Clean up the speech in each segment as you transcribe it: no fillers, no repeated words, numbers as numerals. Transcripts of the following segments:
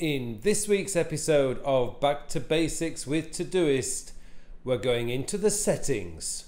In this week's episode of Back to Basics with Todoist, we're going into the settings.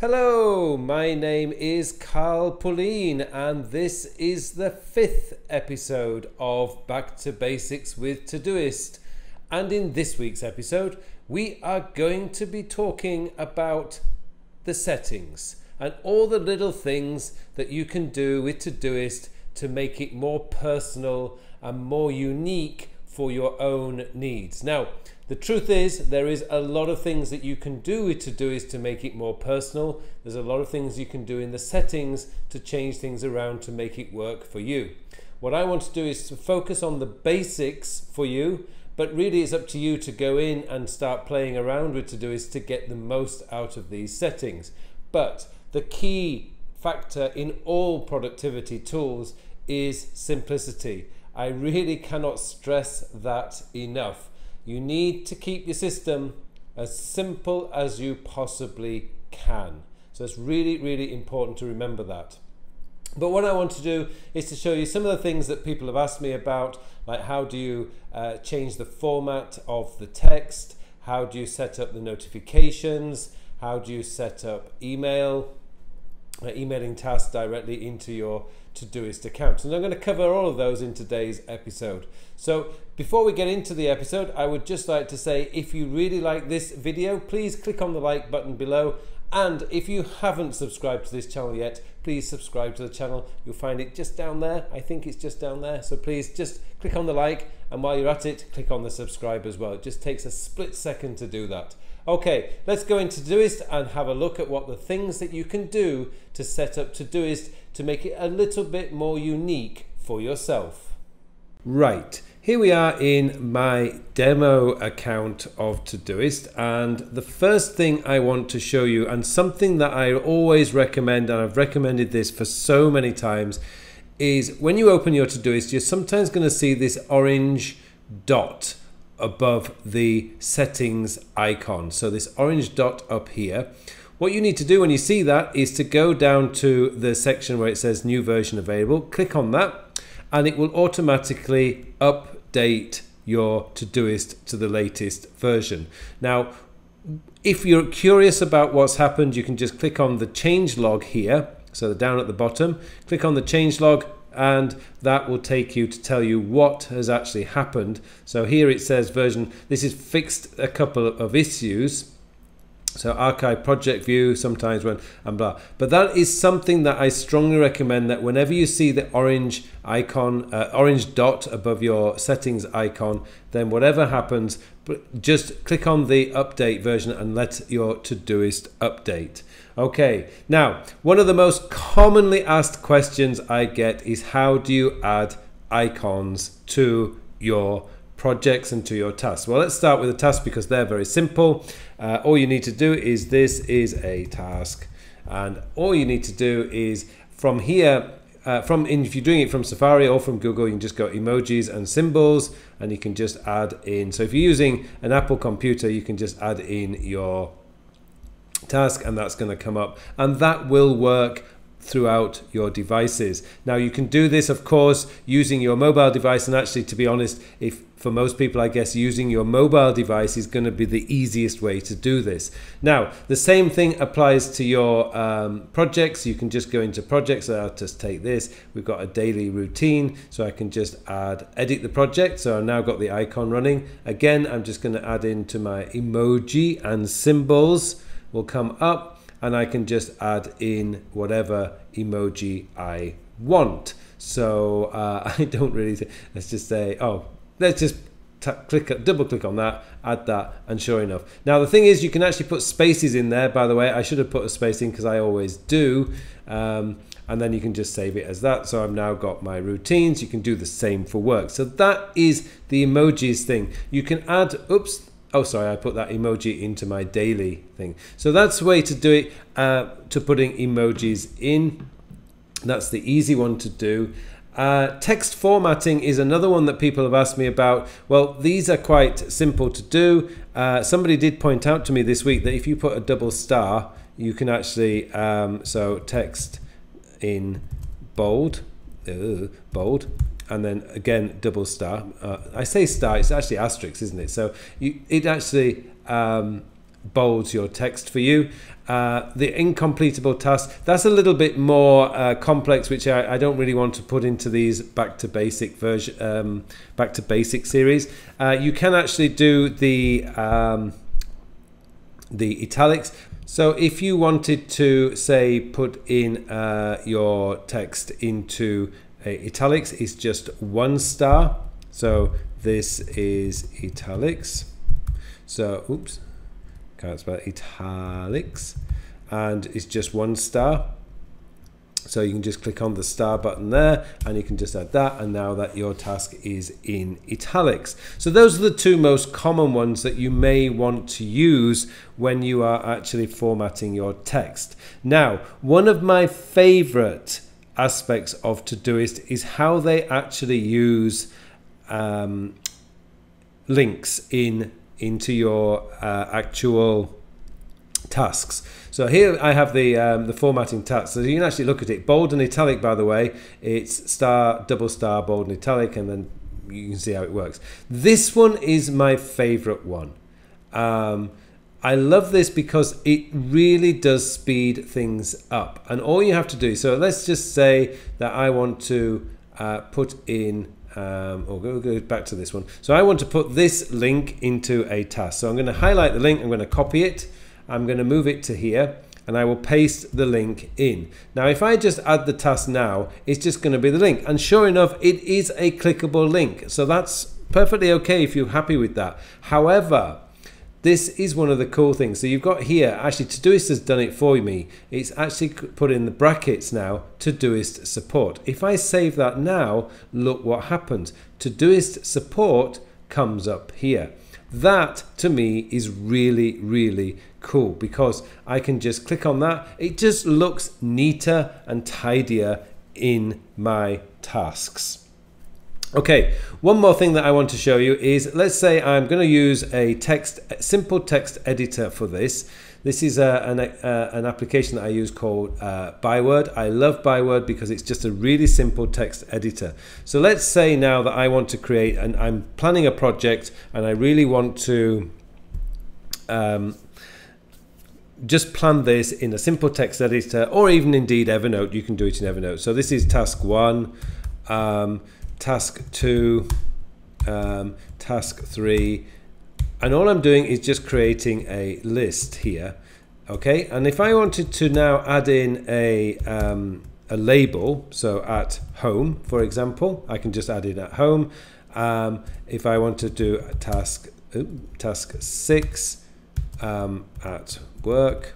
Hello, my name is Carl Pullein and this is the 5th episode of Back to Basics with Todoist, and in this week's episode we are going to be talking about the settings and all the little things that you can do with Todoist to make it more personal and more unique for your own needs. Now, the truth is, there is a lot of things that you can do with Todoist to make it more personal. There's a lot of things you can do in the settings to change things around to make it work for you. What I want to do is to focus on the basics for you, but really it's up to you to go in and start playing around with Todoist to get the most out of these settings. But the key factor in all productivity tools is simplicity. I really cannot stress that enough. You need to keep your system as simple as you possibly can. So it's really, really important to remember that. But what I want to do is to show you some of the things that people have asked me about, like how do you change the format of the text? How do you set up the notifications? How do you set up email? Emailing tasks directly into your Todoist account. And I'm going to cover all of those in today's episode. So before we get into the episode, I would just like to say, if you really like this video, please click on the like button below. And if you haven't subscribed to this channel yet, please subscribe to the channel. You'll find it just down there. I think it's just down there. So please just click on the like, and while you're at it, click on the subscribe as well. It just takes a split second to do that. Okay, let's go into Todoist and have a look at what the things that you can do to set up Todoist to make it a little bit more unique for yourself. Right, here we are in my demo account of Todoist, and the first thing I want to show you, and something that I always recommend, and I've recommended this for so many times, is when you open your Todoist, you're sometimes going to see this orange dot above the settings icon. So this orange dot up here, what you need to do when you see that is to go down to the section where it says new version available, click on that, and it will automatically update your Todoist to the latest version. Now, if you're curious about what's happened, you can just click on the change log here. So down at the bottom, click on the change log, and that will take you to tell you what has actually happened. So here it says version, this is fixed a couple of issues. So archive project view sometimes when and blah. But that is something that I strongly recommend, that whenever you see the orange icon, orange dot above your settings icon, then whatever happens, just click on the update version and let your Todoist update. Okay, now one of the most commonly asked questions I get is, how do you add icons to your projects and to your tasks? Well, let's start with the tasks because they're very simple. All you need to do is, this is a task, and all you need to do is from here, if you're doing it from Safari or from Google, you can just go emojis and symbols, and you can just add in. So if you're using an Apple computer, you can just add in your task, and that's going to come up, and that will work throughout your devices. Now, you can do this, of course, using your mobile device, and actually, to be honest, if for most people, I guess using your mobile device is going to be the easiest way to do this. Now, the same thing applies to your projects. You can just go into projects. So I'll just take this. We've got a daily routine, so I can just add, edit the project. So I've now got the icon running. Again, I'm just going to add into my emoji and symbols will come up, and I can just add in whatever emoji I want. So I don't really think, let's just say, oh, let's just double click on that, add that, and sure enough. Now, the thing is, you can actually put spaces in there, by the way. I should have put a space in because I always do. And then you can just save it as that. So I've now got my routines. You can do the same for work. So that is the emojis thing. You can add, oops, Oh, sorry, I put that emoji into my daily thing. So that's the way to do it, to putting emojis in. That's the easy one to do. Text formatting is another one that people have asked me about. Well, these are quite simple to do. Somebody did point out to me this week that if you put a double star, you can actually, so text in bold, bold, and then again double star. I say star, it's actually asterisk, isn't it? So it actually bolds your text for you. The incompletable task, that's a little bit more complex, which I don't really want to put into these back to basic version, back to basic series. You can actually do the italics. So if you wanted to, say, put in your text into italics, it's just one star. So this is italics. So oops, can't spell italics, and it's just one star. So you can just click on the star button there, and you can just add that, and now that your task is in italics. So those are the two most common ones that you may want to use when you are actually formatting your text. Now, one of my favorite aspects of Todoist is how they actually use links into your actual tasks. So here I have the formatting tasks. So you can actually look at it. Bold and italic, by the way, it's star, double star, bold and italic, and then you can see how it works. This one is my favorite one. I love this because it really does speed things up. And all you have to do, so let's just say that I want to put in, go back to this one. So I want to put this link into a task. So I'm going to highlight the link, I'm going to copy it, I'm going to move it to here, and I will paste the link in. Now, if I just add the task now, it's just going to be the link. And sure enough, it is a clickable link. So that's perfectly okay if you're happy with that. However, this is one of the cool things. So you've got here, actually Todoist has done it for me. It's actually put in the brackets now, Todoist support. If I save that now, look what happens. Todoist support comes up here. That to me is really, really cool because I can just click on that. It just looks neater and tidier in my tasks. Okay, one more thing that I want to show you is, let's say I'm going to use a simple text editor for this. This is an application that I use called ByWord. I love ByWord because it's just a really simple text editor. So let's say now that I want to create, and I'm planning a project, and I really want to just plan this in a simple text editor, or even indeed Evernote. You can do it in Evernote. So this is task one. Task 2, task 3, and all I'm doing is just creating a list here, okay? And if I wanted to now add in a label, so at home, for example, I can just add in at home. If I want to do a task 6, at work,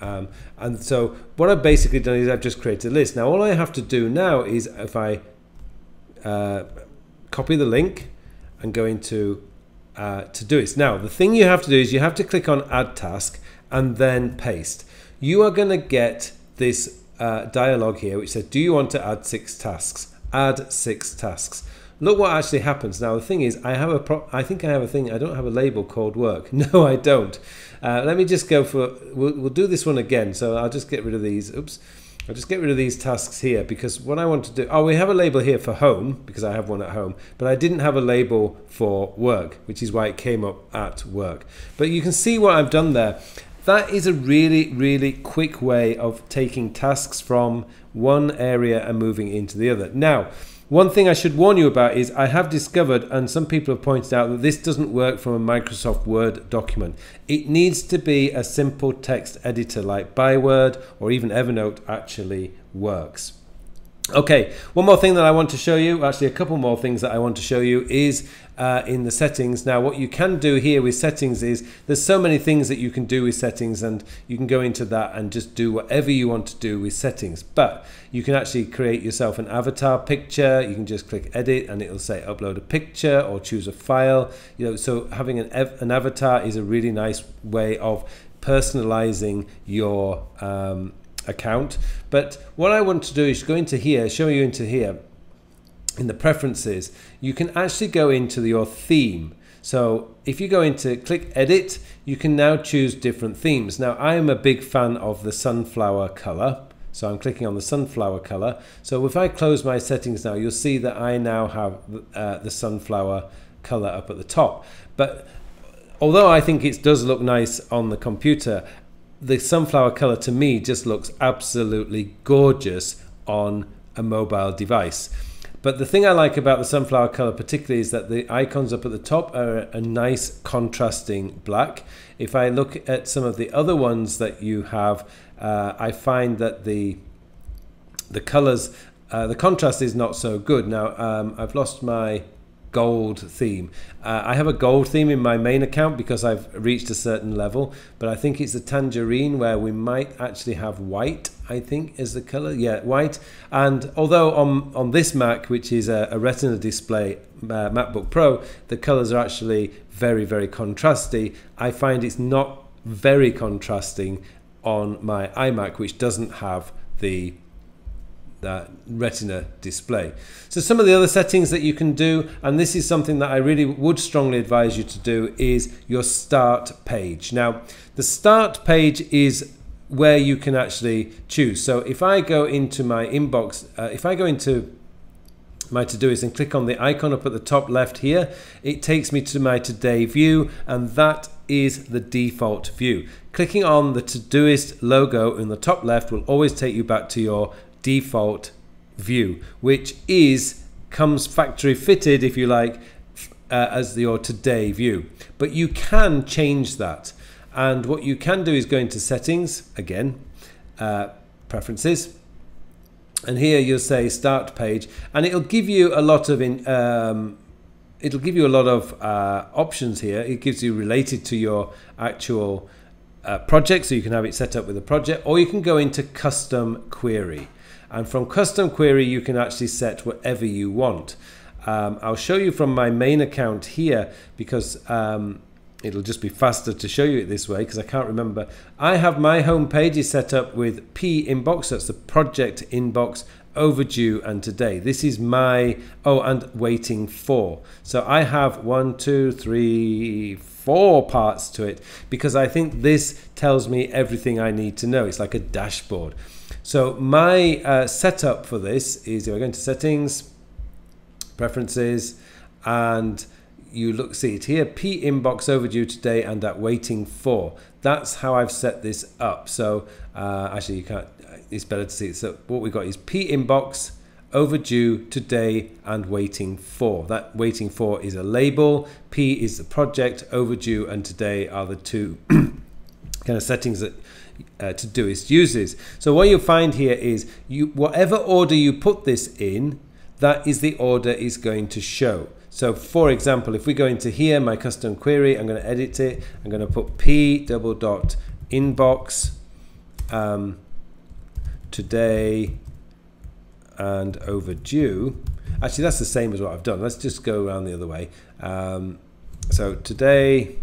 and so what I've basically done is I've just created a list. Now all I have to do now is, if I copy the link and go into Todoist. Now, the thing you have to do is you have to click on Add Task and then paste. You are going to get this dialog here which says, do you want to add 6 tasks? Add 6 tasks. Look what actually happens. Now, the thing is, I have I think I have a thing. I don't have a label called work. No, I don't. Let me just go for, we'll do this one again. So I'll just get rid of these. Oops. I'll just get rid of these tasks here because what I want to do, oh, we have a label here for home because I have one at home, but I didn't have a label for work, which is why it came up at work. But you can see what I've done there. That is a really, really quick way of taking tasks from one area and moving into the other. Now, one thing I should warn you about is I have discovered, and some people have pointed out, that this doesn't work from a Microsoft Word document. It needs to be a simple text editor like ByWord or even Evernote actually works. Okay, one more thing that I want to show you, actually a couple more things that I want to show you is in the settings. Now what you can do here with settings is there's so many things that you can do with settings, and you can go into that and just do whatever you want to do with settings. But you can actually create yourself an avatar picture. You can just click edit and it'll say upload a picture or choose a file. You know, so having an avatar is a really nice way of personalizing your account. But what I want to do is go into here, show you into here in the preferences. You can actually go into your theme. So if you go into click edit, you can now choose different themes. Now I am a big fan of the sunflower color, so I'm clicking on the sunflower color. So if I close my settings now, you'll see that I now have the sunflower color up at the top. But although I think it does look nice on the computer, the sunflower color to me just looks absolutely gorgeous on a mobile device. But the thing I like about the sunflower color particularly is that the icons up at the top are a nice contrasting black. If I look at some of the other ones that you have, I find that the colors, the contrast is not so good. Now I've lost my gold theme. I have a gold theme in my main account because I've reached a certain level, but I think it's the tangerine where we might actually have white, I think is the color. Yeah, white. And although on this Mac, which is a Retina display MacBook Pro, the colors are actually very, very contrasty. I find it's not very contrasting on my iMac, which doesn't have the Retina display. So some of the other settings that you can do, and this is something that I really would strongly advise you to do, is your start page. Now the start page is where you can actually choose. So if I go into my inbox, if I go into my Todoist and click on the icon up at the top left here, it takes me to my today view, and that is the default view. Clicking on the Todoist logo in the top left will always take you back to your default view, which comes factory fitted, if you like, as your today view. But you can change that, and what you can do is go into settings again, preferences, and here you'll say start page, and it'll give you a lot of options here. It gives you related to your actual project, so you can have it set up with a project, or you can go into custom query. And from custom query, you can actually set whatever you want. I'll show you from my main account here because it'll just be faster to show you it this way because I can't remember. I have my home pages set up with P inbox. That's the project inbox, overdue and today. This is my, oh, and waiting for. So I have 1, 2, 3, 4 parts to it because I think this tells me everything I need to know. It's like a dashboard. So my setup for this is, if I go into settings, preferences, and you look, see it here, P inbox, overdue, today, and at waiting for. That's how I've set this up. So actually you can't, it's better to see it. So what we've got is P inbox, overdue, today, and waiting for. That waiting for is a label, P is the project, overdue and today are the two kind of settings that Todoist uses. So what you'll find here is whatever order you put this in, that is the order it's going to show. So for example, if we go into here, my custom query, I'm going to edit it. I'm going to put P double dot inbox, today and overdue. Actually, that's the same as what I've done. Let's just go around the other way. So today,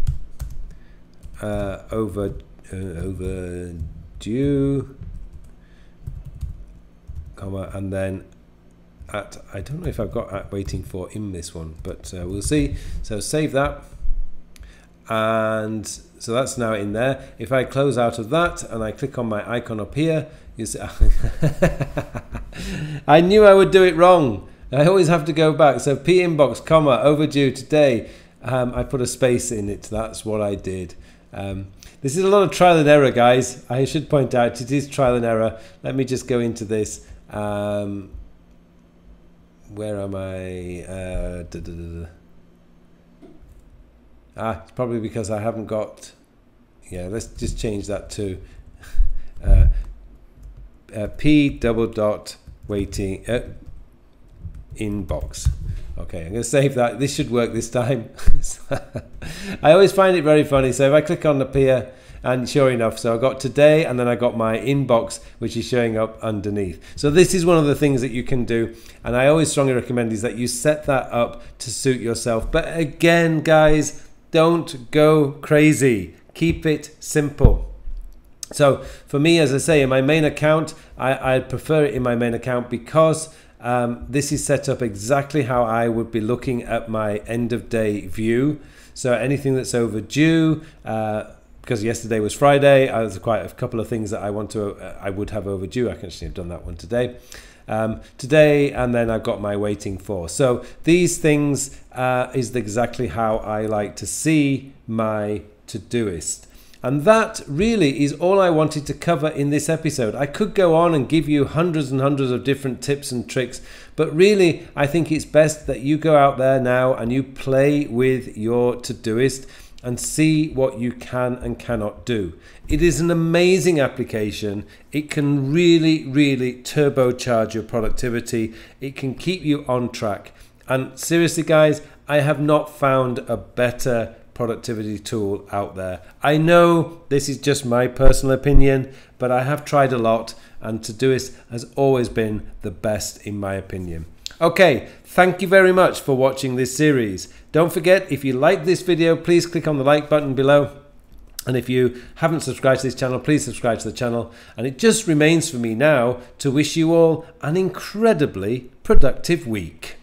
overdue, comma, and then at, I don't know if I've got at waiting for in this one, but we'll see. So save that, and so that's now in there. If I close out of that and I click on my icon up here, you see I knew I would do it wrong. I always have to go back. So P inbox, comma, overdue, today. I put a space in it. That's what I did. This is a lot of trial and error, guys. I should point out it is trial and error. Let me just go into this. Where am I? It's probably because I haven't got... Yeah, let's just change that to P double dot waiting inbox. Okay, I'm going to save that. This should work this time. I always find it very funny. So if I click on the appear, and sure enough, so I got today, and then I got my inbox, which is showing up underneath. So this is one of the things that you can do, and I always strongly recommend is that you set that up to suit yourself. But again, guys, don't go crazy. Keep it simple. So for me, as I say, in my main account, I prefer it in my main account because this is set up exactly how I would be looking at my end of day view. So anything that's overdue, because yesterday was Friday, there's quite a couple of things that I want to, I would have overdue. I can actually have done that one today. Today, and then I've got my waiting for. So these things is exactly how I like to see my Todoist. And that really is all I wanted to cover in this episode. I could go on and give you hundreds and hundreds of different tips and tricks, but really I think it's best that you go out there now and you play with your Todoist and see what you can and cannot do. It is an amazing application. It can really, really turbocharge your productivity. It can keep you on track. And seriously, guys, I have not found a better productivity tool out there. I know this is just my personal opinion, but I have tried a lot, and Todoist has always been the best in my opinion. Okay, thank you very much for watching this series. Don't forget, if you like this video, please click on the like button below. And if you haven't subscribed to this channel, please subscribe to the channel. And it just remains for me now to wish you all an incredibly productive week.